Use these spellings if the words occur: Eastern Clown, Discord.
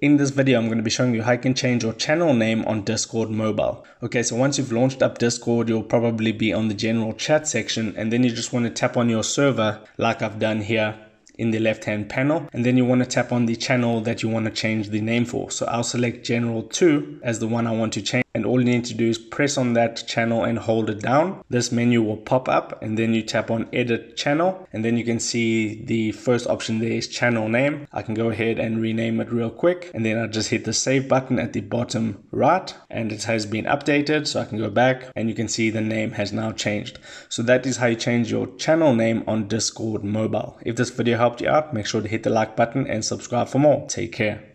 In this video, I'm going to be showing you how you can change your channel name on Discord mobile. Okay, so once you've launched up Discord, you'll probably be on the general chat section, and then you just want to tap on your server like I've done here in the left hand panel, and then you want to tap on the channel that you want to change the name for. So I'll select General 2 as the one I want to change, and all you need to do is press on that channel and hold it down. This menu will pop up, and then you tap on Edit Channel, and then you can see the first option there is Channel Name. I can go ahead and rename it real quick, and then I just hit the Save button at the bottom right, and it has been updated, so I can go back, and you can see the name has now changed. So that is how you change your channel name on Discord mobile. If this video helped you out, make sure to hit the like button and subscribe for more. Take care.